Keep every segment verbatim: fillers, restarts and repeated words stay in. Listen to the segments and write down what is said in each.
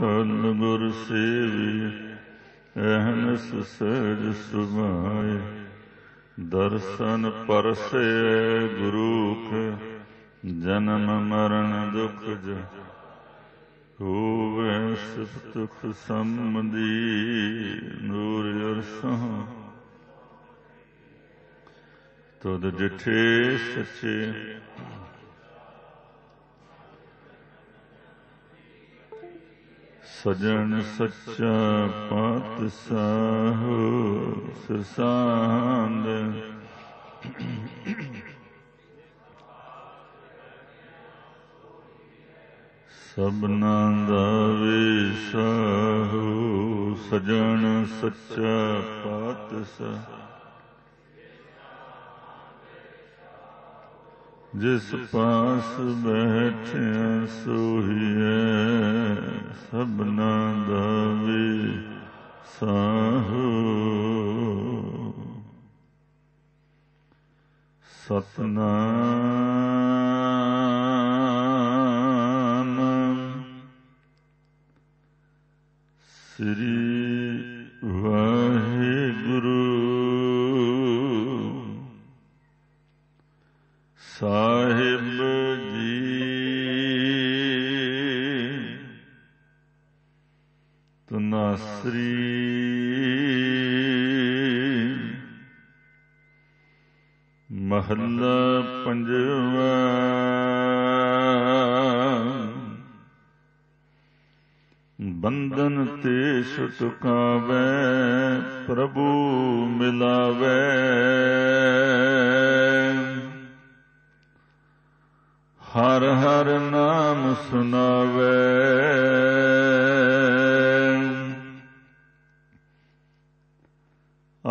धन गुर सेवे एहनस सहज सुभाए। दर्शन परसे गुरु के जन्म मरण दुख जाए। होवे सिफ दुख सम्मदी नूर अरसां तुद डिठे सचे। सजन सच्चा पातशाह ससांद सबना दावे साहु। सजन सच्चा पातशाह जिस पास बैठिया सोहिए सबना दावे साहु। सतनाम श्री साहिब जी तुनासरी महला पंजवा। बंधन ते छुटकावे प्रभु मिलावे। हर हर नाम सुनावे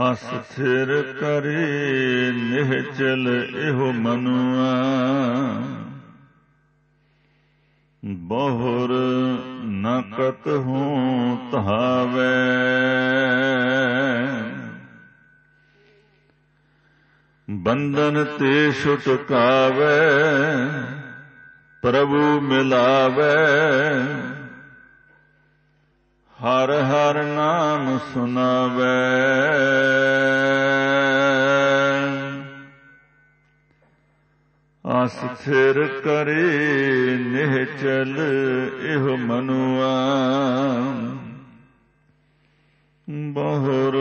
अस्थिर करे निहचल एहो मनुआ। बहुर नकत हों तहावे बंधन ते छुटकावे प्रभु मिलावे। हर हर नाम सुनावे अस्थिर करे निहचल एहो मनुआ। बहुर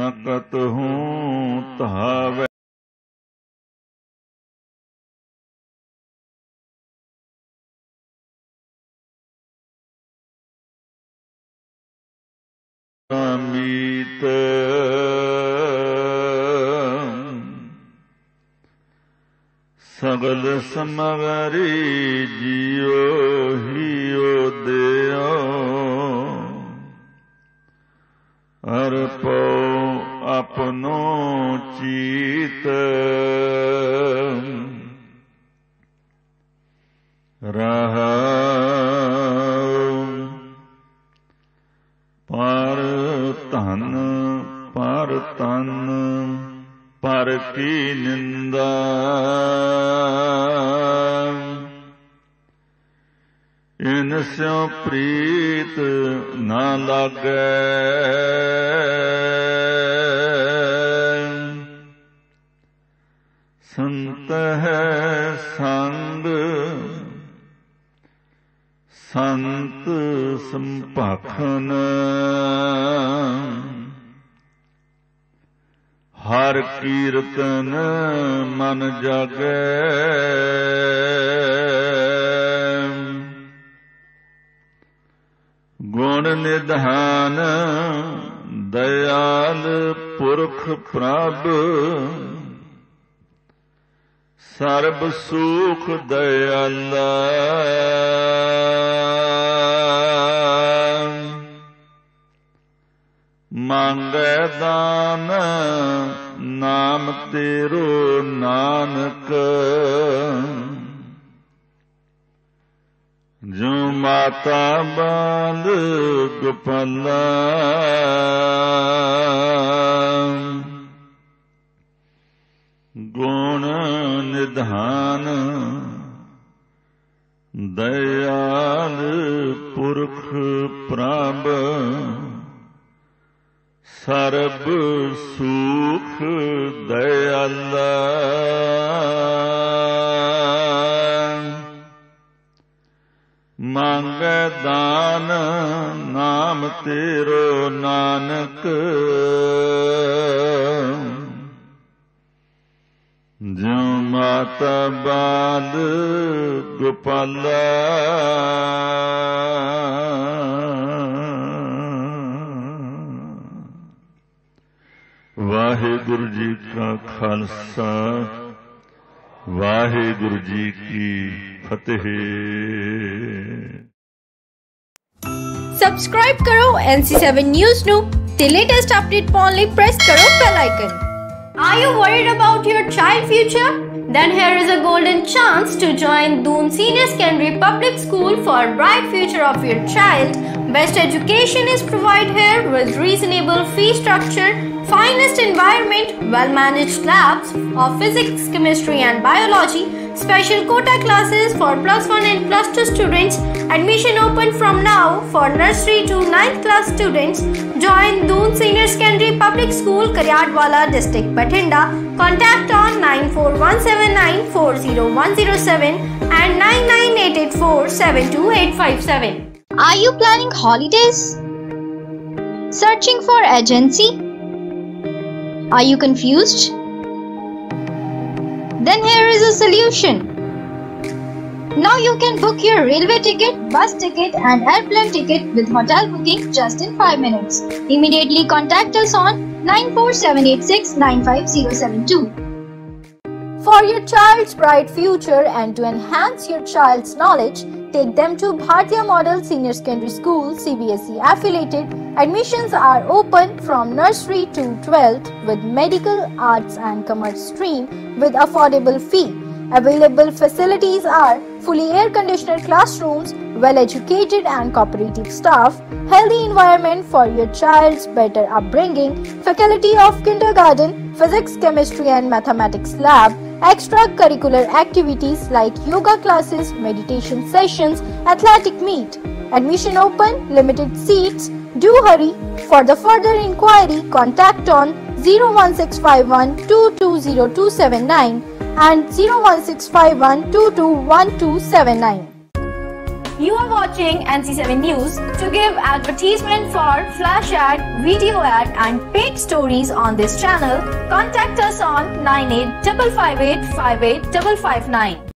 नकत हूँ तहावे मीत। सगल समगरी जियो हियो देओ। अर्पो अपनो चीत रहा पर की निंदा। इनस्यो प्रीत ना लागे संत है संग संत संपाखन। हर कीर्तन मन जागे गुण निधान दयाल पुरख प्रभ। सर्ब सुख दयाला मांगे दान नाम तेरो नानक। जो माता बाल गोपाला गुण निधान दयाल पुरख प्रभ सर्ब सुख दयाला मांग दान नाम तेरो नानक ज्यों माता बाल गोपाला वाहेगुरु जी का खालसा वाहेगुरु जी की फतेह। सब्सक्राइब करो एन सी सेवन न्यूज़ नो ते लेटेस्ट अपडेट पाने लिए प्रेस करो bell icon. Are you worried about your child future? Then here is a golden chance to join Doon Senior Secondary Public School for a bright future of your child. Best education is provided here with reasonable fee structure, finest environment, well-managed labs of physics, chemistry and biology, special quota classes for plus one and plus two students. Admission open from now for nursery to ninth class students. Join Doon Senior Secondary Public School, Karyatwala district, Patinda. Contact on nine four one seven nine four zero one zero seven and nine nine eight eight four seven two eight five seven. Are you planning holidays? Searching for agency? Are you confused? Then here is a solution. Now you can book your railway ticket, bus ticket and airplane ticket with hotel booking just in five minutes. Immediately contact us on nine four seven eight six nine five zero seven two. For your child's bright future and to enhance your child's knowledge, take them to Bharatiya Model Senior Secondary School, C B S E affiliated. Admissions are open from nursery to twelfth with medical, arts and commerce stream with affordable fee. Available facilities are fully air-conditioned classrooms, well-educated and cooperative staff, healthy environment for your child's better upbringing, faculty of kindergarten, physics, chemistry and mathematics lab, extracurricular activities like yoga classes, meditation sessions, athletic meet. Admission open, limited seats. Do hurry. For the further inquiry, contact on zero one six five one two two zero two seven nine. And zero one six five one two two one two seven nine. You are watching N C seven News. To give advertisement for flash ad, video ad and paid stories on this channel, contact us on nine eight five five eight five eight five five nine.